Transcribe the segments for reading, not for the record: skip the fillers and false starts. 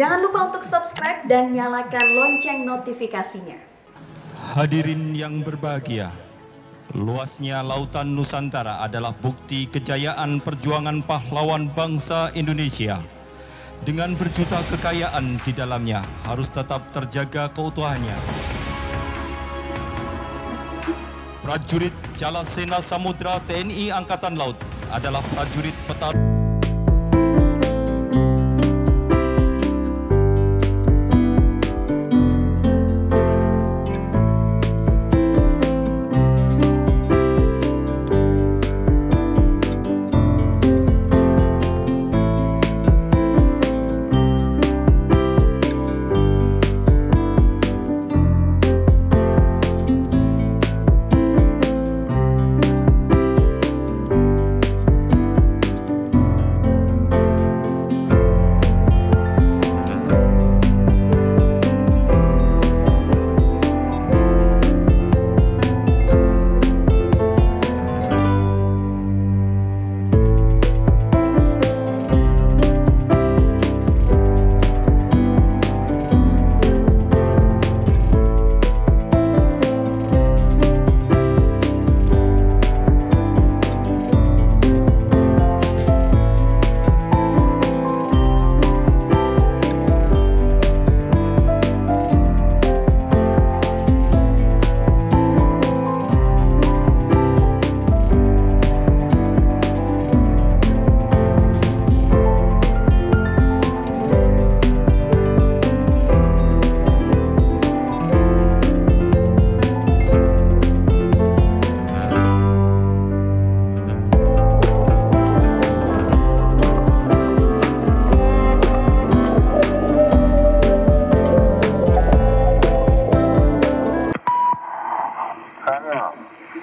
Jangan lupa untuk subscribe dan nyalakan lonceng notifikasinya. Hadirin yang berbahagia, luasnya lautan Nusantara adalah bukti kejayaan perjuangan pahlawan bangsa Indonesia. Dengan berjuta kekayaan di dalamnya, harus tetap terjaga keutuhannya. Prajurit Jalasena Samudra TNI Angkatan Laut adalah prajurit petarung.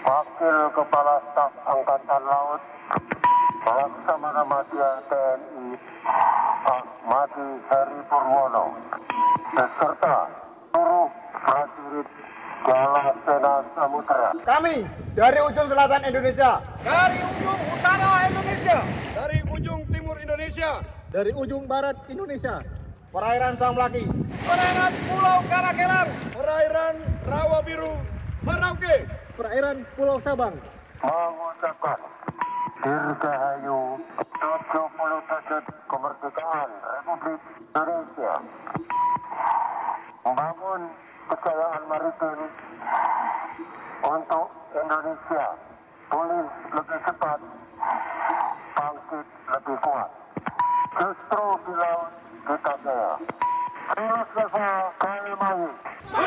Wakil Kepala Staf Angkatan Laut Laksamana Madia TNI Ahmadi Heri Purwono beserta seluruh prajurit Jalasena Samudra. Kami dari ujung selatan Indonesia, dari ujung utara Indonesia, dari ujung timur Indonesia, dari ujung barat Indonesia, perairan Samlaki, perairan Pulau Karakelang, perairan Rawa Biru, Merauke, perairan Pulau Sabang, mengucapkan dirgahayu 77 kemerdekaan Republik Indonesia, membangun kejayaan maritim untuk Indonesia, pulih lebih cepat, bangkit lebih kuat. Justru di laut kita jaya. Terima kasih.